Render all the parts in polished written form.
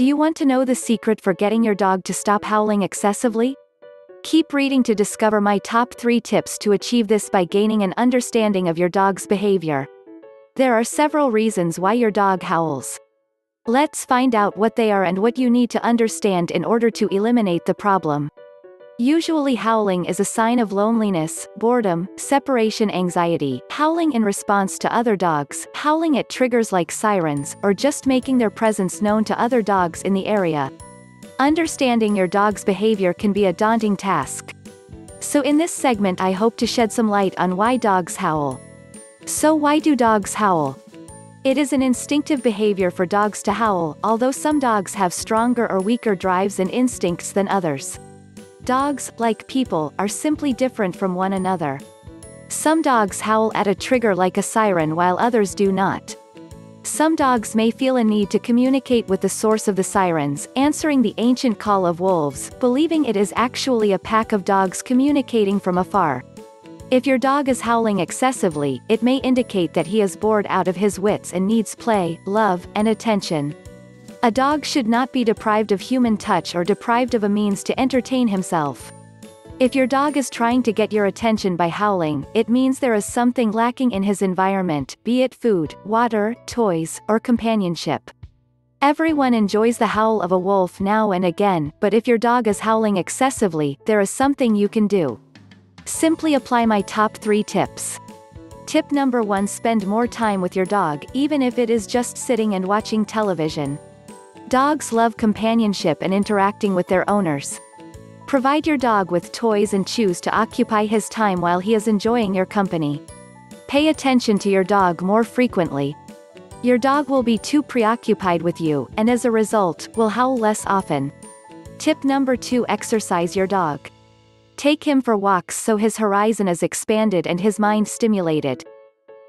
Do you want to know the secret for getting your dog to stop howling excessively? Keep reading to discover my top 3 tips to achieve this by gaining an understanding of your dog's behavior. There are several reasons why your dog howls. Let's find out what they are and what you need to understand in order to eliminate the problem. Usually howling is a sign of loneliness, boredom, separation anxiety, howling in response to other dogs, howling at triggers like sirens, or just making their presence known to other dogs in the area. Understanding your dog's behavior can be a daunting task. So in this segment I hope to shed some light on why dogs howl. So why do dogs howl? It is an instinctive behavior for dogs to howl, although some dogs have stronger or weaker drives and instincts than others. Dogs, like people, are simply different from one another. Some dogs howl at a trigger like a siren while others do not. Some dogs may feel a need to communicate with the source of the sirens, answering the ancient call of wolves, believing it is actually a pack of dogs communicating from afar. If your dog is howling excessively, it may indicate that he is bored out of his wits and needs play, love, and attention. A dog should not be deprived of human touch or deprived of a means to entertain himself. If your dog is trying to get your attention by howling, it means there is something lacking in his environment, be it food, water, toys, or companionship. Everyone enjoys the howl of a wolf now and again, but if your dog is howling excessively, there is something you can do. Simply apply my top 3 tips. Tip number 1: spend more time with your dog, even if it is just sitting and watching television. Dogs love companionship and interacting with their owners. Provide your dog with toys and chews to occupy his time while he is enjoying your company. Pay attention to your dog more frequently. Your dog will be too preoccupied with you, and as a result, will howl less often. Tip number 2: exercise your dog. Take him for walks so his horizon is expanded and his mind stimulated.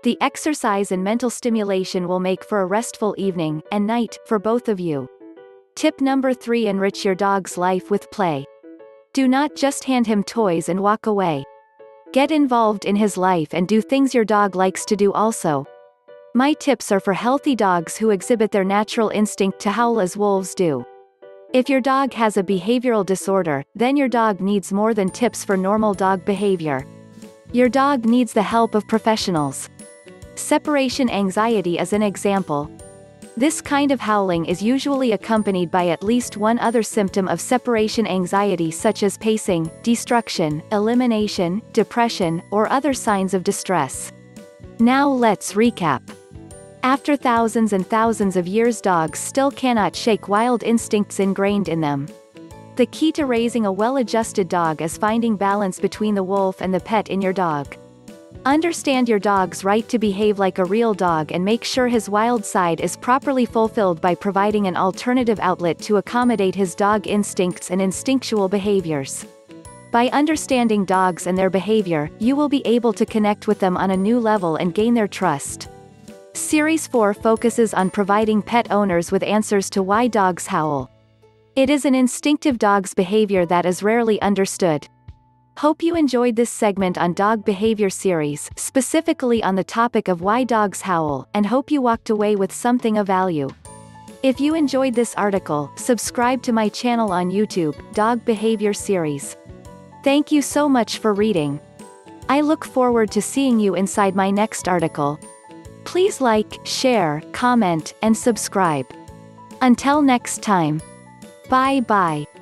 The exercise and mental stimulation will make for a restful evening and night for both of you. Tip number 3: enrich your dog's life with play. Do not just hand him toys and walk away. Get involved in his life and do things your dog likes to do also. My tips are for healthy dogs who exhibit their natural instinct to howl as wolves do. If your dog has a behavioral disorder, then your dog needs more than tips for normal dog behavior. Your dog needs the help of professionals. Separation anxiety is an example. This kind of howling is usually accompanied by at least one other symptom of separation anxiety, such as pacing, destruction, elimination, depression, or other signs of distress. Now let's recap. After thousands and thousands of years, dogs still cannot shake wild instincts ingrained in them. The key to raising a well-adjusted dog is finding balance between the wolf and the pet in your dog. Understand your dog's right to behave like a real dog and make sure his wild side is properly fulfilled by providing an alternative outlet to accommodate his dog instincts and instinctual behaviors. By understanding dogs and their behavior, you will be able to connect with them on a new level and gain their trust. Series 4 focuses on providing pet owners with answers to why dogs howl. It is an instinctive dog's behavior that is rarely understood. Hope you enjoyed this segment on dog behavior series, specifically on the topic of why dogs howl, and hope you walked away with something of value. If you enjoyed this article, subscribe to my channel on YouTube, Dog Behavior Series. Thank you so much for reading. I look forward to seeing you inside my next article. Please like, share, comment, and subscribe. Until next time. Bye bye.